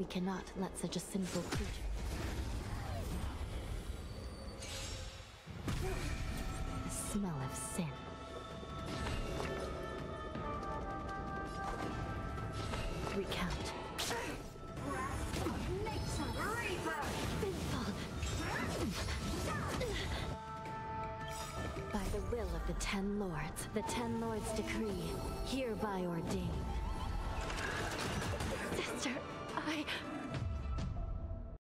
We cannot let such a sinful creature. The smell of sin. Recount. By the will of the Ten Lords decree, hereby ordained. Sister, I...